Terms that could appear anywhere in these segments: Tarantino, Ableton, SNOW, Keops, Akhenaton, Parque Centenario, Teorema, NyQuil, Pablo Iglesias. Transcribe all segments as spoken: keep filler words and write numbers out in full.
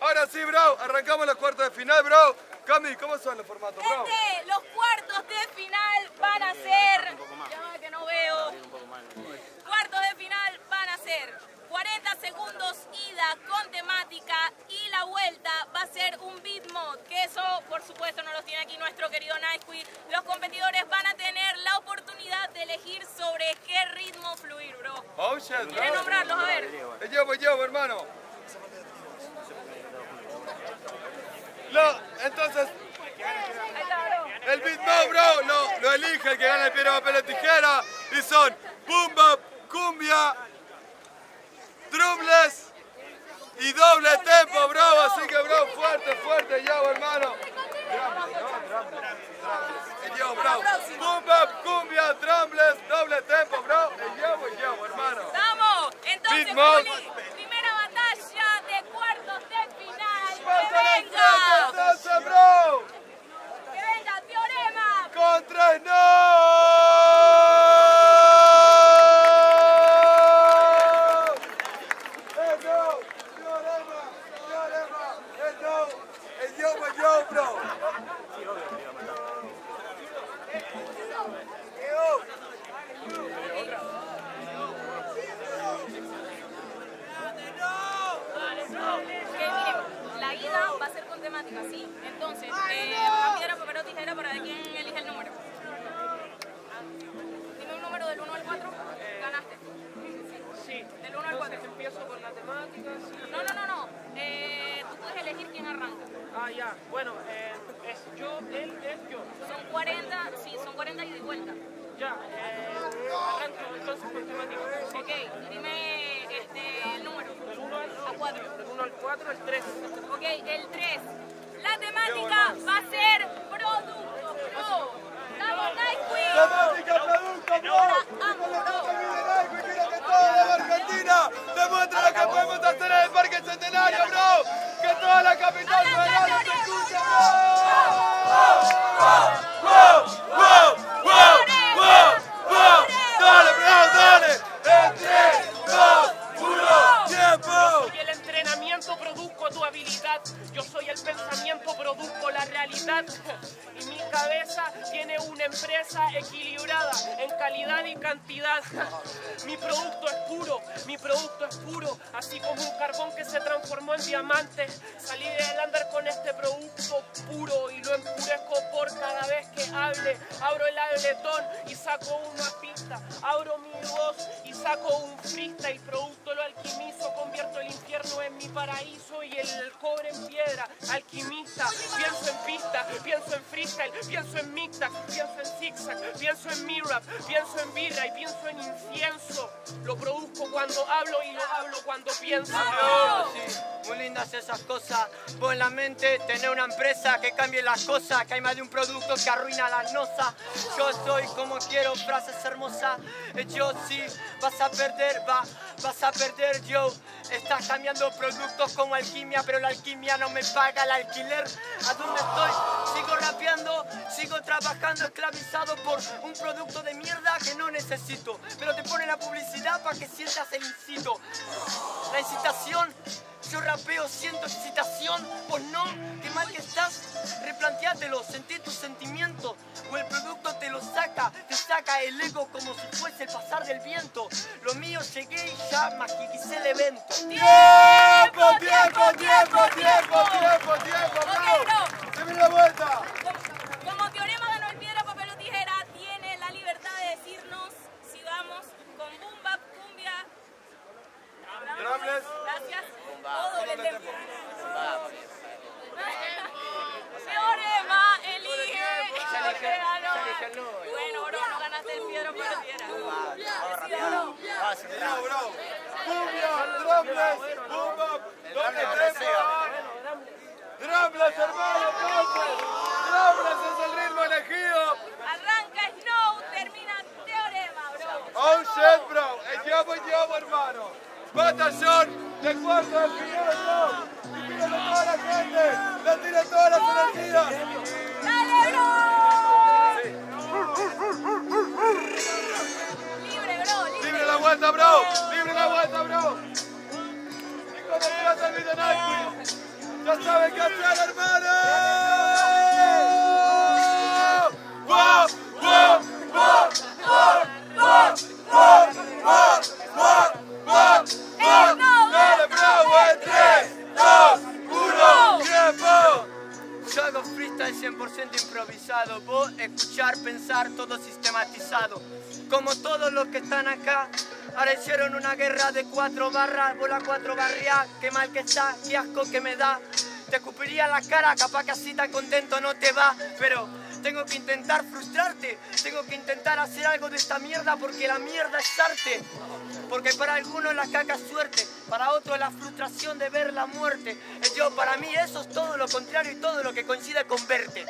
Ahora sí, bro, arrancamos los cuartos de final, bro. Cami, ¿cómo son los formatos, bro? Gente, los cuartos de final van a ser... Ya que no veo. Cuartos de final van a ser cuarenta segundos ida con temática y la vuelta va a ser un beat mod, que eso, por supuesto, no los tiene aquí nuestro querido NyQuil. Los competidores van a tener la oportunidad de elegir sobre qué ritmo fluir, bro. Oh, shit, ¿quieren nombrarlos? A ver. Yo voy, yo, hermano. No, entonces, el beat no, bro, no, lo elige el que gana el piedra, papel o tijera, y son bumba, cumbia, trumbles y doble tempo, bro, así que, bro, fuerte, fuerte, yo, hermano. Yo, bro, bumba, cumbia, trumbles, doble tempo, bro, y yo, y yo, hermano. Vamos, entonces, primera batalla de cuartos de final, que venga. Entonces, bro. Que venga, Teorema. Contra el no. Así, entonces, eh, piedra, papel o tijera para ver quién elige el número. Dime un número del uno al cuatro, ganaste. Sí. Del uno al cuatro. Empiezo con las temáticas. No, no, no, no. Eh, tú puedes elegir quién arranca. Ah, ya. Bueno, eh, es yo, él, él, yo. Son cuarenta, sí, son cuarenta y de vuelta. Ya, eh, arranco entonces por temáticas. Sí. Ok, dime este, el número. Del uno al cuatro. Del uno al cuatro, el tres. Ok, el tres. La temática va a ser producto, bro. Vamos, NyQuil. Temática producto, bro. Quiero que toda la Argentina demuestre lo que podemos hacer en el Parque Centenario, bro. Que toda la capital federal se escuche, bro. Dale, bro, dale. En tres, dos, uno, tiempo. Y el entrenamiento produjo tu habilidad. Yo soy el pensamiento, produzco la realidad y mi cabeza tiene una empresa equilibrada en calidad y cantidad. Mi producto es puro, mi producto es puro, así como un carbón que se transformó en diamante. Salí del under con este producto puro y lo empurezco por cada vez que hable. Abro el Ableton y saco una pista, abro mi voz y saco un freestyle. Producto lo alquimizo, convierto el infierno en mi paraíso y el cobre en piedra. Alquimista, pienso en pista, pienso en freestyle, pienso en mixtape, pienso en zigzag, pienso en mirap, pienso en birra y pienso en incienso. Lo produzco cuando hablo y lo hablo cuando pienso. Oh, sí. Muy lindas esas cosas. Vos en la mente tener una empresa que cambie las cosas, que hay más de un producto que arruina las nozas. Yo soy como quiero, frases hermosas. Yo sí, vas a perder, va, vas a perder, yo. Estás cambiando productos como alquimia, pero la alquimia no me me paga el alquiler. ¿A dónde estoy? Sigo rapeando, sigo trabajando esclavizado por un producto de mierda que no necesito, pero te pone la publicidad para que sientas el incito. La incitación, yo rapeo, siento excitación, pues no, qué mal que estás, replantéatelo, sentí tus sentimientos, o el producto te lo saca, te saca el ego como si fuese el pasar del viento. Lo mío llegué y ya magiquicé el evento. ¡Tiempo, tiempo, tiempo, tiempo, tiempo, tiempo, bro! ¡Se viene la vuelta! Como Teorema ganó el piedra, papel o tijera, tiene la libertad de decirnos si vamos con boom bap, cumbia, trables, gracias. Todo el tiempo. Teorema elige. Bueno, bro, no ganaste el piedra por la piedra. No, bro. Cumbia, trombles, bumba, doble tromba. Trombles, hermano, trombles. Trombles es el ritmo elegido. Arranca Snow, termina Teorema, bro. Oh, shit, bro. Es llevo y llevo, hermano. Batallón. De cuarto del final, bro. Y pídele toda la gente, le tire todas las energías. ¡Dale, bro! Libre, bro. Libre la vuelta, bro. Libre la vuelta, bro. Y cuando te vas a olvidar, NyQuil. ¡Ya saben qué hacer, hermano! ¡Wow! ¡Wow! ¡Wow! ¡Wow! ¡Wow! ¡Wow! ¡Wow! ¡Wow! ¡Dale, bravo! ¡En tres, dos, uno! ¡Tiempo! Yo hago freestyle cien por ciento improvisado. Vos escuchar, pensar, todo sistematizado. Como todos los que están acá. Ahora hicieron una guerra de cuatro barras, bola cuatro barrias, qué mal que está, qué asco que me da. Te escupiría en la cara, capaz que así tan contento no te va. Pero tengo que intentar frustrarte, tengo que intentar hacer algo de esta mierda porque la mierda es arte. Porque para algunos la caca es suerte, para otros la frustración de ver la muerte. Y yo, para mí eso es todo lo contrario y todo lo que coincide con verte.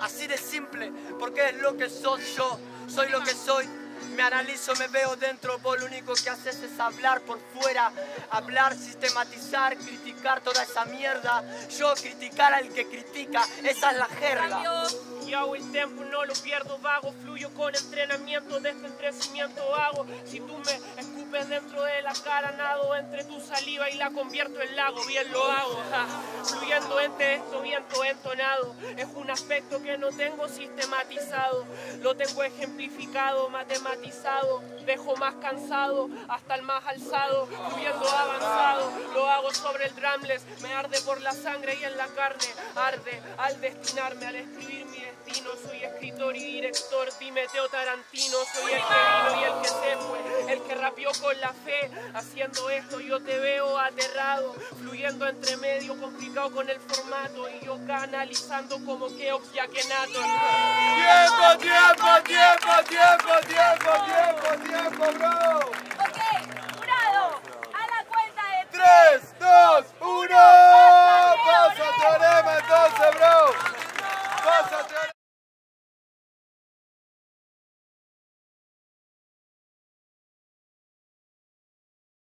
Así de simple, porque es lo que sos yo, soy lo que soy. Me analizo, me veo dentro, vos lo único que haces es hablar por fuera. Hablar, sistematizar, criticar toda esa mierda. Yo criticar al que critica, esa es la jerga. Yo el tiempo no lo pierdo vago, fluyo con entrenamiento, de este entrenamiento hago. Si tú me escupes dentro de la cara, nado entre tu saliva y la convierto en lago, bien lo hago. Ja. Fluyendo entre esto, viento entonado, es un aspecto que no tengo sistematizado, lo tengo ejemplificado, matematizado, dejo más cansado, hasta el más alzado, fluyendo avanzado, lo hago sobre el drumless, me arde por la sangre y en la carne, arde al destinarme, al escribir mi destino, soy escritor y director, dime Teo Tarantino, soy el que vino y el que se fue, el que rapeó con la fe, haciendo esto yo te veo aterrado, fluyendo entre medio, complicado con el formato, y yo canalizando como Keops y Akhenaton. ¡Tiempo, tiempo, tiempo, tiempo!